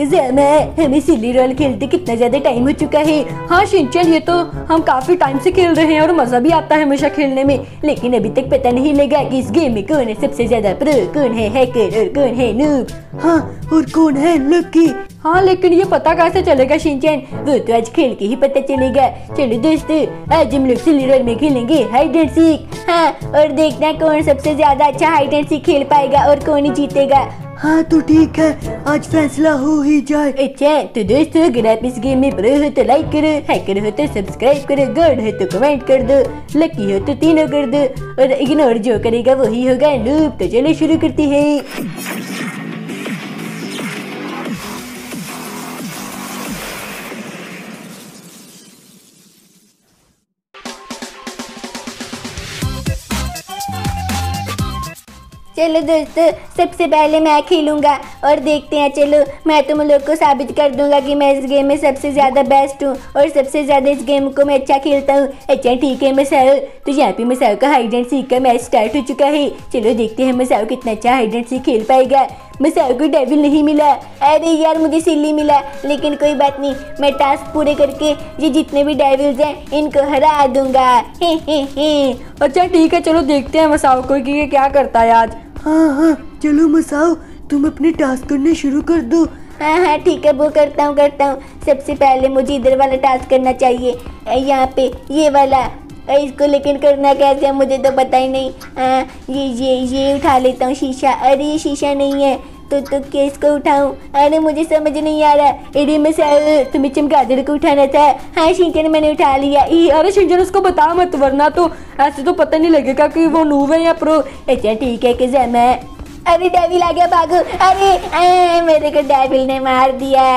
हमें सिली रॉयल खेलते कितना ज्यादा टाइम हो चुका है। हाँ शिनचैन, ये तो हम काफी टाइम से खेल रहे हैं और मजा भी आता है हमेशा खेलने में, लेकिन अभी तक पता नहीं लगा कि इस गेम में कौन है सबसे ज्यादा प्रो, कौन है हैकर और कौन है नूब, हाँ और कौन है लकी। हाँ लेकिन ये पता कैसे चलेगा शिनचैन, वो तो आज खेल के ही पता चलेगा। चलो दोस्तों, आज हम लोग सिली रॉयल में खेलेंगे हाइड एंड सीक। हाँ, और देखना कौन सबसे ज्यादा अच्छा हाइड एंड सीक खेल पाएगा और कौन ही जीतेगा। हाँ तो ठीक है, आज फैसला हो ही जाए। अच्छा तो दोस्तों, अगर आप इस गेम में प्रो हो तो लाइक करो, हैकर हो तो सब्सक्राइब करो, गॉड हो तो कमेंट कर दो, लकी हो तो तीनों कर दो और इग्नोर जो करेगा वही होगा नूब। तो चलो शुरू करते हैं। चलो दोस्तों, सबसे पहले मैं खेलूंगा और देखते हैं। चलो मैं तुम लोग को साबित कर दूंगा कि मैं इस गेम में सबसे ज़्यादा बेस्ट हूँ और सबसे ज़्यादा इस गेम को मैं अच्छा खेलता हूँ। अच्छा ठीक है मसाओ, तो यहाँ पे मसाओ का हाइड एंड सीक का मैच स्टार्ट हो चुका है। चलो देखते हैं मसाओ कितना अच्छा हाइड एंड सीक खेल पाएगा। मसाओ को डेविल नहीं मिला, अरे यार मुझे सिल्ली मिला, लेकिन कोई बात नहीं, मैं टास्क पूरे करके ये जितने भी डेविल्स हैं इनको हरा दूंगा। अच्छा ठीक है, चलो देखते हैं मसाओ को कि ये क्या करता है आज। हाँ हाँ चलो मसाओ, तुम अपने टास्क करने शुरू कर दो। हाँ हाँ ठीक है, वो करता हूँ। सबसे पहले मुझे इधर वाला टास्क करना चाहिए, यहाँ पे ये वाला, इसको लेकिन करना कैसे है मुझे तो पता ही नहीं। हाँ ये उठा लेता हूँ शीशा, अरे ये शीशा नहीं है तो क्या इसको उठाऊँ, अरे मुझे समझ नहीं आ रहा। अरे मसाओ, तुम्हें चमगादड़ को उठाना था। हाँ शिनचैन, मैंने उठा लिया। अरे शिनचैन उसको बता मत, वरना तो ऐसे तो पता नहीं लगेगा कि वो नूब है या प्रो। अच्छा ठीक है कि मैं, अरे डेविल आ गया, भागो। अरे मेरे को डेविल ने मार दिया।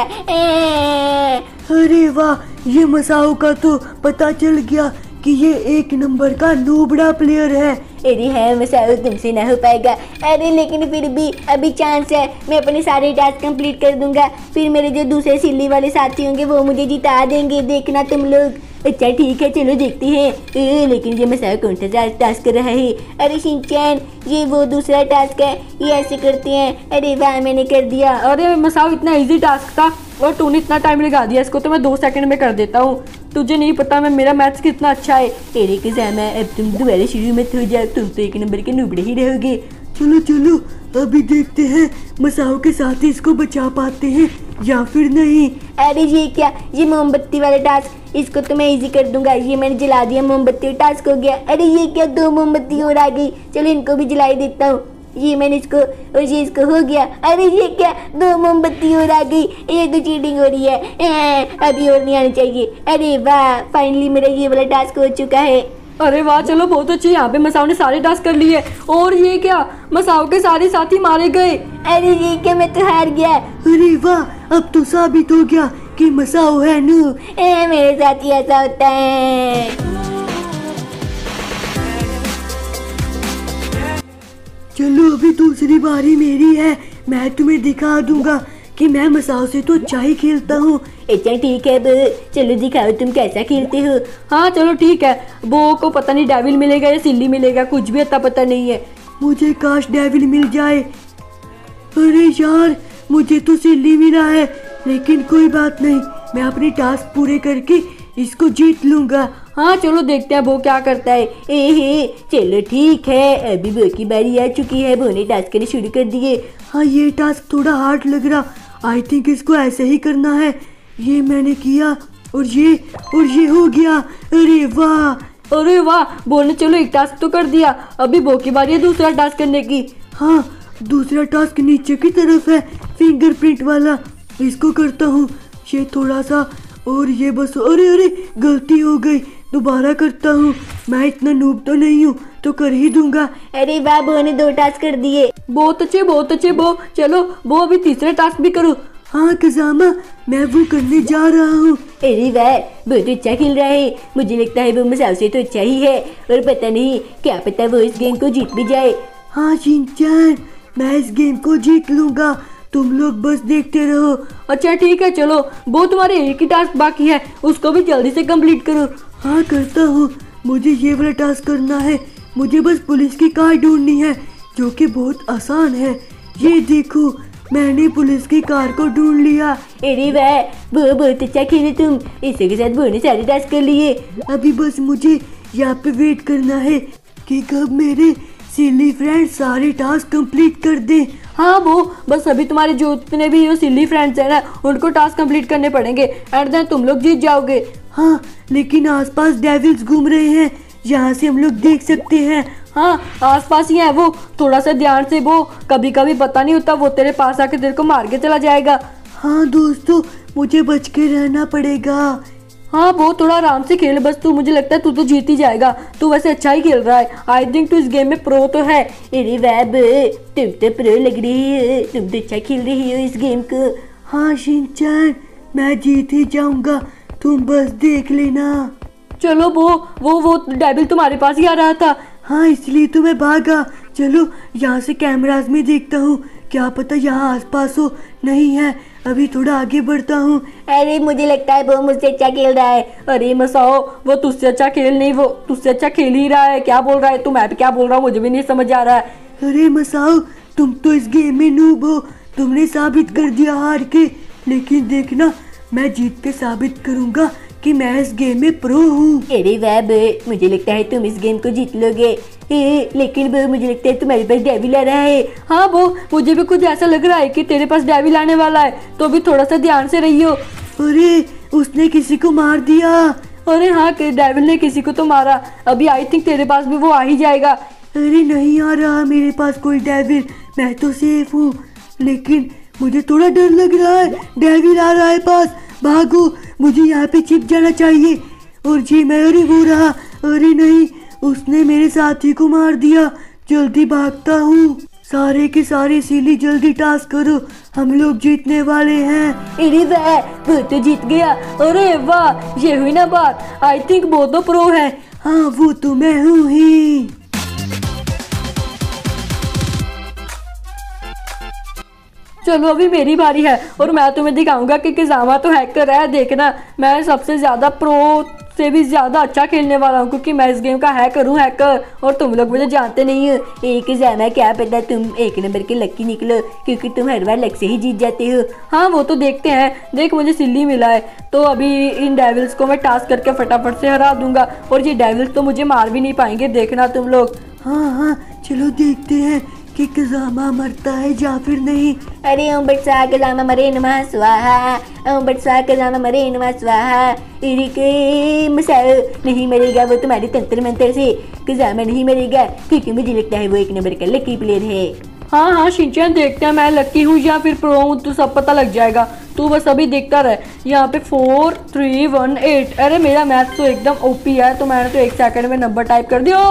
अरे वाह, ये मसाओ का तो पता चल गया कि ये एक नंबर का नूबड़ा प्लेयर है। अरे है मसाओ, तुमसे ना हो पाएगा, अरे लेकिन फिर भी अभी चांस है, मैं अपने सारे टास्क कंप्लीट कर दूंगा, फिर मेरे जो दूसरे सिल्ली वाले साथी होंगे वो मुझे जिता देंगे, देखना तुम लोग। अच्छा ठीक है, चलो देखते हैं। लेकिन ये मसाओ कौन सा टास्क कर रहा है? अरे शिनचैन, ये वो दूसरा टास्क है, ये ऐसे करते हैं। अरे वाह, मैंने कर दिया। अरे मसाओ, इतना ईजी टास्क था और तूने इतना टाइम लगा दिया इसको, तो मैं 2 सेकंड में कर देता हूँ। तुझे नहीं पता मैं मेरा मैथ्स कितना अच्छा है। तेरे के साम है, अब तुम दोबारा शुरू मत हो जाओ, तुम तो एक नंबर के नूबड़े ही रहोगे। चलो चलो, अभी देखते हैं मसाओ के साथ ही इसको बचा पाते हैं या फिर नहीं। अरे ये क्या, ये मोमबत्ती वाला टास्क, इसको तो मैं इजी कर दूंगा। ये मैंने जला दिया, मोमबत्ती टास्क हो गया। अरे ये क्या, 2 मोमबत्ती और आ गई, चलो इनको भी जला देता हूँ। ये मैंने इसको और ये इसको हो गया। अरे ये क्या, 2 मोमबत्ती और आ गई, ये तो चीटिंग हो रही है, अभी और नहीं आनी चाहिए। अरे वाह, फाइनली मेरा ये वाला टास्क हो चुका है। अरे वाह, चलो बहुत अच्छे, यहाँ पे मसाओ ने सारे टास्क कर लिए। और ये क्या, मसाओ के सारे साथी मारे गए। अरे ये क्या, मैं तो हार गया। अरे वाह, अब तो साबित हो गया कि मसाओ है नू। मेरे साथ ही ऐसा होता है। चलो अभी दूसरी बारी मेरी है, मैं तुम्हें दिखा दूंगा कि मैं मसाओ से तो अच्छा ही खेलता हूँ। अच्छा ठीक है, चलो दिखाओ तुम कैसा खेलते हो। हाँ चलो ठीक है, वो को पता नहीं डेविल मिलेगा या सिल्ली मिलेगा, कुछ भी अता पता नहीं है। मुझे काश डेविल मिल जाए। अरे यार, मुझे तो सिल्ली मिला है, लेकिन कोई बात नहीं, मैं अपने टास्क पूरे करके इसको जीत लूंगा। हाँ चलो देखते हैं वो क्या करता है। चलो ठीक है, अभी वो की बारी आ चुकी है, वो ने टास्क करने शुरू कर दिए। हाँ ये टास्क थोड़ा हार्ड लग रहा, आई थिंक इसको ऐसे ही करना है। ये मैंने किया और ये हो गया। अरे वाह, बोलने चलो एक टास्क तो कर दिया, अभी वो की बारी है दूसरा टास्क करने की। हाँ दूसरा टास्क नीचे की तरफ है, फिंगरप्रिंट वाला, इसको करता हूँ। ये थोड़ा सा और ये बस, अरे गलती हो गई, दोबारा करता हूँ। मैं इतना नूब तो नहीं हूँ, तो कर ही दूंगा। अरे वाह, वो ने 2 टास्क कर दिए, बहुत अच्छे वो। चलो वो अभी तीसरा टास्क भी करो। हाँ कजामा, मैं वो करने जा रहा हूँ। अरे वाह, वो तो अच्छा खेल रहा है, मुझे लगता है वो मसाओ से तो अच्छा ही है, और पता नहीं क्या पता वो इस गेम को जीत भी जाए। हाँ शिनचैन, मैं इस गेम को जीत लूंगा, तुम लोग बस देखते रहो। अच्छा ठीक है, चलो वो तुम्हारे एक ही टास्क बाकी है, उसको भी जल्दी से कंप्लीट करो। हाँ करता हूँ, मुझे ये वाला टास्क करना है, मुझे बस पुलिस की कार ढूंढनी है, जो कि बहुत आसान है। ये देखो, मैंने पुलिस की कार को ढूंढ लिया। अरे वाह, बहुत अच्छा खेले तुम, इसी के साथ बोनस सारे टास्क कर लिए। अभी बस मुझे यहाँ पे वेट करना है कि कब मेरे सिली फ्रेंड सारे टास्क कंप्लीट कर दे। हाँ वो बस अभी तुम्हारे जो जितने भी हो सिली फ्रेंड्स हैं ना, उनको टास्क कंप्लीट करने पड़ेंगे, एंड देन तुम लोग जीत जाओगे। हाँ लेकिन आसपास डेविल्स घूम रहे हैं, यहाँ से हम लोग देख सकते हैं। हाँ आसपास ही है वो, थोड़ा सा ध्यान से, वो कभी कभी पता नहीं होता वो तेरे पास आके तेरे को मार के चला जाएगा। हाँ दोस्तों मुझे बच के रहना पड़ेगा। हाँ वो थोड़ा आराम से खेल बस, तू मुझे लगता है तू तो जीत ही जाएगा, तू वैसे अच्छा ही खेल रहा है, आई थिंक तू इस गेम में प्रो तो है। अरे वैब तुम तो प्रो लग रही है, तुम तो अच्छा खेल रही हो इस गेम को। हाँ शिनचान मैं जीत ही जाऊँगा, तुम बस देख लेना। चलो वो डेविल तुम्हारे पास ही आ रहा था, हाँ इसलिए तो मैं भागा। चलो यहाँ से कैमराज में देखता हूँ, क्या पता यहाँ आसपास हो। नहीं है, अभी थोड़ा आगे बढ़ता हूँ। अरे मुझे लगता है वो मुझसे अच्छा खेल रहा है। अरे मसाओ वो तुझसे अच्छा खेल नहीं, वो तुझसे अच्छा खेल ही रहा है। क्या बोल रहा है तू, मैं भी क्या बोल रहा हूँ मुझे भी नहीं समझ आ रहा है। अरे मसाओ तुम तो इस गेम में नूब हो, तुमने साबित कर दिया हार के, लेकिन देखना मैं जीत के साबित करूँगा कि मैं इस गेम में प्रो हूँ। अरे वैब मुझे लगता है तुम इस गेम को जीत लोगे, लेकिन वो मुझे लगता है तुम्हारे पास डेविल आ रहा है। हाँ वो मुझे भी कुछ ऐसा लग रहा है कि तेरे पास डेविल आने वाला है, तो भी थोड़ा सा ध्यान से रहियो। अरे उसने किसी को मार दिया। अरे हाँ डेविल ने किसी को तो मारा, अभी आई थिंक तेरे पास भी वो आ ही जाएगा। अरे नहीं आ रहा मेरे पास कोई डेविल, मैं तो सेफ हूँ, लेकिन मुझे थोड़ा डर लग रहा है। डेविल आ रहा है पास, भागो, मुझे यहाँ पे छिप जाना चाहिए। और जी मैं, अरे वो रहा, अरे नहीं उसने मेरे साथी को मार दिया, जल्दी भागता हूँ। सारे के सारे सिली जल्दी टास्क करो, हम लोग जीतने वाले हैं। अरे वाह वो तो जीत गया, अरे वाह ये हुई ना बात, आई थिंक वो तो प्रो है। हाँ वो तो मैं हूँ ही। चलो अभी मेरी बारी है, और मैं तुम्हें दिखाऊंगा कि किज़ामा तो हैकर है। देखना मैं सबसे ज़्यादा प्रो से भी ज़्यादा अच्छा खेलने वाला हूँ, क्योंकि मैं इस गेम का हैकर हूँ, हैकर, और तुम लोग मुझे जानते नहीं हो। एक किज़ामा क्या पता तुम एक नंबर के लक्की निकलो, क्योंकि तुम हर बार लक से ही जीत जाते हो। हाँ वो तो देखते हैं, देख मुझे सिल्ली मिला है, तो अभी इन डेविल्स को मैं टास्क करके फटाफट से हरा दूंगा, और ये डेविल्स तो मुझे मार भी नहीं पाएंगे, देखना तुम लोग। हाँ हाँ चलो देखते हैं कि किज़ामा मरता है या फिर नहीं। अरे ओम बट सा किज़ामा मरे नमः स्वाहा, ओम बट सा किज़ामा मरे नमः स्वाहा। अरे के मसाओ नहीं मरेगा वो तुम्हारे तंत्र मंत्र से, किज़ामा नहीं मरेगा, क्योंकि मुझे लगता है वो एक नंबर का लकी प्लेयर है। हाँ हाँ शिनचान देखते हैं मैं लकी हूँ या फिर प्रो हूँ, तो सब पता लग जाएगा, तू बस अभी देखता रहे। यहाँ पे 4 3 1 8, अरे मेरा मैथ तो एकदम ओपी है, तो मैंने तो एक सेकंड में नंबर टाइप कर दिया।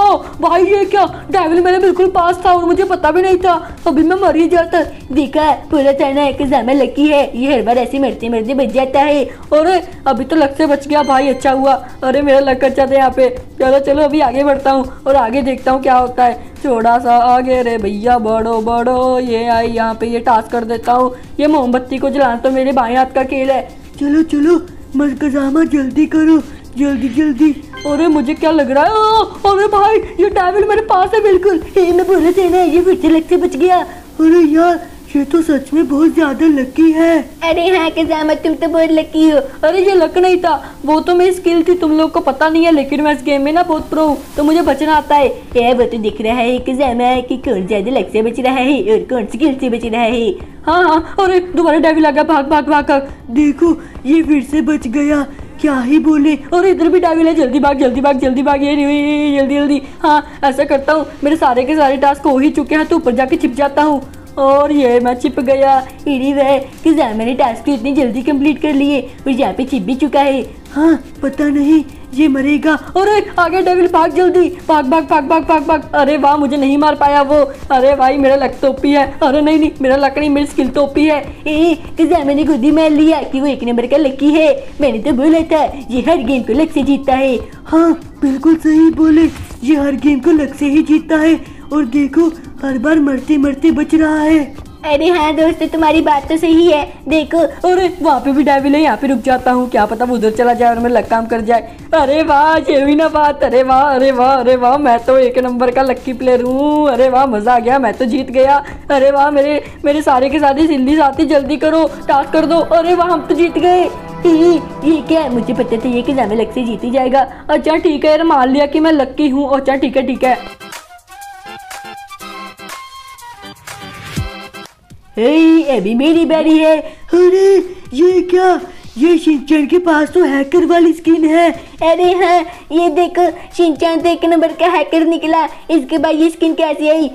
भाई ये क्या, डेविल मेरे बिल्कुल पास था और मुझे पता भी नहीं था, अभी मैं मर ही जाता। देखा पूरा चाहना है कि ज़्यादा लकी है, ये हर बार ऐसे मरते मरते बच जाता है, और अभी तो लक से बच गया भाई, अच्छा हुआ। अरे मेरा लक अच्छा था यहाँ पे। चलो चलो अभी आगे बढ़ता हूँ और आगे देखता हूँ क्या होता है, थोड़ा सा आगे। रे भैया बढ़ो बढ़ो, ये आई यहाँ पे, ये टास्क कर देता हूँ, ये मोमबत्ती को जलाना तो मेरे बाएं हाथ का खेल है। चलो चलो मरकजामा जल्दी करो, जल्दी जल्दी। अरे मुझे क्या लग रहा है, अरे भाई ये डेविल मेरे पास है बिल्कुल, मैं बोला था ना ये फिर लग से बच गया। अरे यार ये तो सच में बहुत ज्यादा लकी है। अरे हाँ किज़ामा तुम तो बहुत लकी हो। अरे ये लक नहीं था, वो तो मेरी स्किल थी, तुम लोग को पता नहीं है, लेकिन मैं इस गेम में ना बहुत प्रो हूँ, तो मुझे बचना आता है। ये वो तो दिख रहा है किज़ामा कि कौन ज्यादा लक से बच रहा है और कौन स्किल से बच रहा है। हाँ हाँ अरे दोबारा डेविल आ गया, भाग भाग भाग। देखो ये फिर से बच गया, क्या ही बोले। और इधर भी डेविल है, जल्दी भाग जल्दी भाग जल्दी भाग, ये नहीं जल्दी जल्दी। हाँ ऐसा करता हूँ, मेरे सारे के सारे टास्क हो ही चुके हैं, तो ऊपर जाके छिप जाता हूँ, और ये मैं छिप गया। अरे वह किज़ामा ने टास्क तो इतनी जल्दी कंप्लीट कर लिए, और यहाँ पे छिप भी चुका है। हाँ पता नहीं ये मरेगा, और आगे डेविल भाग जल्दी, भाग भाग भाग भाग भाग भाग। अरे वाह मुझे नहीं मार पाया वो, अरे भाई मेरा लक तो ओपी है। अरे नहीं नहीं मेरा लक नहीं, मेरी स्किल तो ओपी है। किज़ामा ने खुद ही मार लिया कि वो एक नंबर का लकी है, मैंने तो बोला था ये हर गेम को लक से जीतता है। हाँ बिल्कुल सही बोले, ये हर गेम को लक से ही जीतता है, और देखो हर बार मरते मरते बच रहा है। अरे हाँ दोस्त, तुम्हारी बात तो सही है। देखो, अरे वहाँ पे भी डेविल है, यहाँ पे रुक जाता हूँ, क्या पता वो उधर चला जाए और मैं लक काम कर जाए। अरे वाह, ये हुई ना बात। अरे वाह, अरे वाह, अरे वाह, मैं तो एक नंबर का लक्की प्लेयर हूँ। अरे वाह, मज़ा आ गया, मैं तो जीत गया। अरे वाह, मेरे सारे के साथी सिल्ली साथी जल्दी करो, टास्क कर दो। अरे वाह, हम तो जीत गए। ये क्या है? मुझे पता था ये कि जामे लक से जीत ही जाएगा। अच्छा ठीक है यार, मान लिया कि मैं लक्की हूँ। अच्छा ठीक है, ठीक है। अभी मेरी बारी है। अरे ये क्या, ये शिनचान के पास तो हैकर वाली स्किन है। अरे हाँ, ये देखो, शिनचान तो एक नंबर का हैकर निकला। इसके बाद ये स्किन कैसे आई?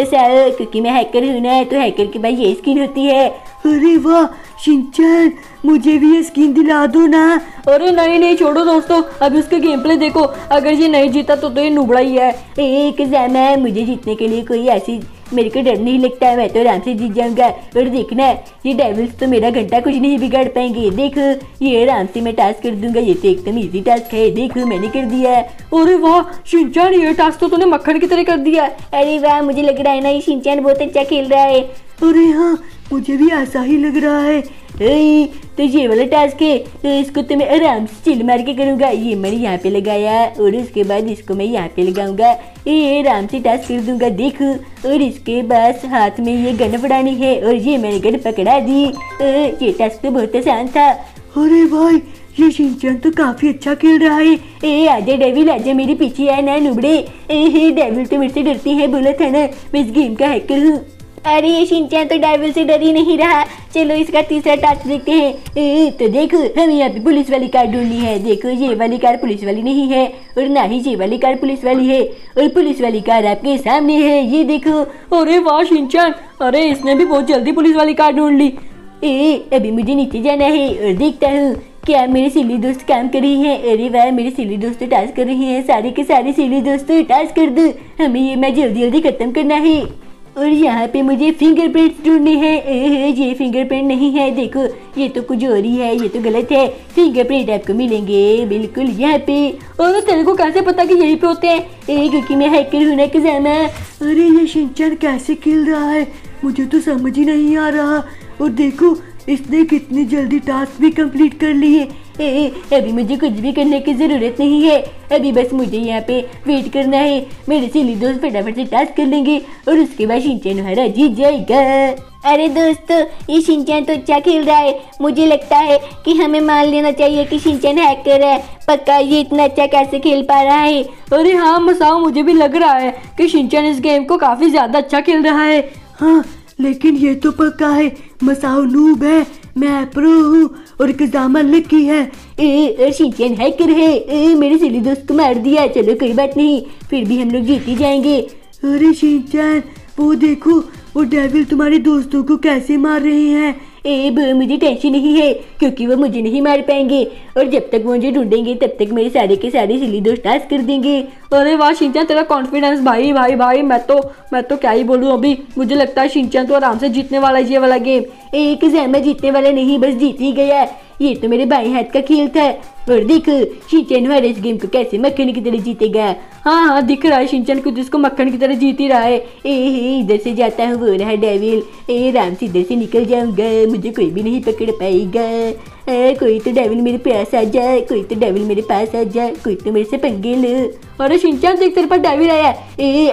मसाओ, क्योंकि मैं हैकर हूँ ना, तो हैकर के बाद ये स्किन होती है। अरे वाह शिनचान, मुझे भी ये स्किन दिला दो ना। अरे नहीं नहीं, छोड़ो दोस्तों, अभी उसके गेम प्ले देखो। अगर ये नहीं जीता तो ये नूबड़ा ही है। एक जाना है, मुझे जीतने के लिए कोई ऐसी, मेरे को डर नहीं लगता है, मैं तो आराम से जीत जाऊंगा। और देखना है, ये डेविल्स तो मेरा घंटा कुछ नहीं बिगाड़ पाएंगे। देखो, ये आराम से मैं टास्क कर दूंगा, ये तो एकदम इजी टास्क है। देखो मैंने कर दिया है। अरे वाह शिनचान, ये टास्क तो तूने मक्खन की तरह कर दिया। अरे वाह, मुझे लग रहा है ना ये शिनचान बहुत अच्छा खेल रहा है। अरे हाँ, मुझे भी ऐसा ही लग रहा है। तो ये वाला टास्क है, तो इसको तो मैं आराम से चिल मार के करूँगा। ये मैंने यहाँ पे लगाया और उसके बाद इसको मैं यहाँ पे लगाऊंगा। ये आराम से टास्क कर दूंगा, देख। और इसके बाद हाथ में ये गन पकड़ानी है, और ये मैंने गन पकड़ा दी। ये टास्क तो बहुत आसान था। अरे भाई, ये शिनचान तो काफ़ी अच्छा खेल रहा है। आजा डेविल, आजा, मेरे पीछे आया ना नुबड़े। डेविल तो मेरे से डरती है, बोला था ना मैं इस गेम का हैकर हूँ। अरे ये शिनचान तो डेविल से डर ही नहीं रहा। चलो इसका तीसरा टास्क देखते हैं। तो देखो, हमें यहाँ पे पुलिस वाली कार ढूंढनी है। देखो, ये वाली कार पुलिस वाली नहीं है, और ना ही ये वाली कार पुलिस वाली है, और पुलिस वाली कार आपके सामने है, ये देखो। अरे वाह शिनचान, अरे इसने भी बहुत जल्दी पुलिस वाली कार ढूंढ ली। अभी मुझे नीचे जाना है और देखता हूँ क्या मेरे सिली दोस्त काम कर रही हैं। अरे वाह, मेरे सिली दोस्त टास्क कर रही हैं। सारे के सारे सिली दोस्त टास्क कर दो, हमें ये मैच जल्दी जल्दी खत्म करना है। और यहाँ पे मुझे फिंगरप्रिंट ढूंढने हैं। ये फिंगरप्रिंट नहीं है, देखो ये तो कुछ और ही है, ये तो गलत है। फिंगरप्रिंट आपको मिलेंगे बिल्कुल यहाँ पे। और तेरे को कैसे पता कि यहीं पे होते हैं? क्योंकि मैं हैकर हूँ ना खजाना। अरे ये शिनचान कैसे खेल रहा है, मुझे तो समझ ही नहीं आ रहा। और देखो, इसने कितनी जल्दी टास्क भी कंप्लीट कर लिए। अभी मुझे कुछ भी करने की ज़रूरत नहीं है, अभी बस मुझे यहाँ पे वेट करना है। मेरे सिली दोस्त फटाफट से टास्क कर लेंगे, और उसके बाद शिनचान हरा जीत जाएगा। अरे दोस्तों, ये शिनचान तो अच्छा खेल रहा है। मुझे लगता है कि हमें मान लेना चाहिए कि शिनचान हैकर है। पक्का, ये इतना अच्छा कैसे खेल पा रहा है? अरे हाँ मसाओ, मुझे भी लग रहा है कि शिनचान इस गेम को काफ़ी ज़्यादा अच्छा खेल रहा है। हाँ, लेकिन ये तो पक्का है, मसाओ नूब है, मैं प्रो हूँ, और कजामा लकी है। शिनचान हैकर है। मेरे सिली दोस्त को मार दिया। चलो कोई बात नहीं, फिर भी हम लोग जीत ही जाएंगे। अरे शिनचान, वो देखो, वो डेविल तुम्हारे दोस्तों को कैसे मार रहे हैं। मुझे टेंशन नहीं है, क्योंकि वो मुझे नहीं मार पाएंगे, और जब तक वो मुझे ढूंढेंगे तब तक मेरे सारे के सारे सिली दोस्त टास्क कर देंगे। अरे वाह शिनचान, तेरा कॉन्फिडेंस भाई भाई भाई, मैं तो क्या ही बोलूँ। अभी मुझे लगता है शिनचान तो आराम से जीतने वाला है ये वाला गेम। एक जहमा जीतने वाला नहीं, बस जीत ही गया। ये तो मेरे बाएं हाथ का खेल था। और देखो शिनचान हमारे इस गेम को कैसे मक्खन की तरह जीतेगा। हाँ हाँ, दिख रहा है शिनचान को जिसको मक्खन की तरह जीत ही रहा है। इधर से जाता हूँ, वो रहा डेविल। आराम से इधर से निकल जाऊंगा, मुझे कोई भी नहीं पकड़ पाएगा। कोई तो डेविल मेरे पास आ जाए, कोई तो डेविल मेरे पास आ जाए, कोई तो मेरे से पंगे ले। और शिनचान, देख तेरे पास डेविल आया।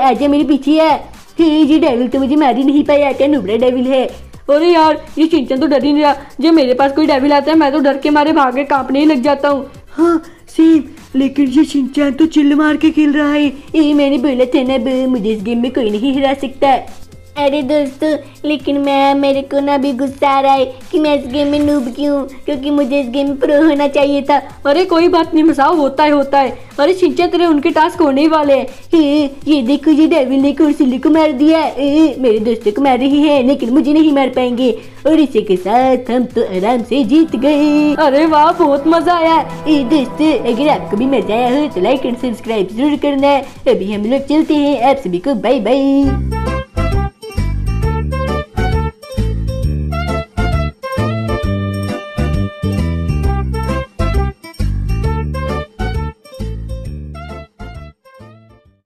आजा मेरे पीछे आ। ये डेविल तो मुझे मार ही नहीं पाया, क्या नुबड़ा डेविल है। अरे यार, ये शिनचान तो डर ही नहीं रहा। जब मेरे पास कोई डेविल आता है, मैं तो डर के मारे भागे कांपने ही लग जाता हूँ। हाँ सेम, लेकिन ये शिनचान तो चिल मार के खेल रहा है। मैंने बोला था ना, मुझे इस गेम में कोई नहीं हिला सकता। अरे दोस्तों, लेकिन मेरे को ना भी गुस्सा आ रहा है कि मैं इस गेम में नूब क्यों, क्योंकि मुझे इस गेम में प्रो होना चाहिए था। अरे कोई बात नहीं मसाओ, होता है होता है। अरे शिनचान, तेरे उनके टास्क होने ही वाले हैं। ये देखो, ये डेविल ने कुर्सिली को मार दिया। मेरे दोस्तों को मार रही है, लेकिन मुझे नहीं मार पाएंगे। और इसी के साथ हम तो आराम से जीत गए। अरे वाह, बहुत मजा आया। दोस्तों, अगर आपको भी मजा आया हो तो लाइक एंड सब्सक्राइब जरूर करना। अभी हम लोग चलते हैं, आप सभी को बाय बाय।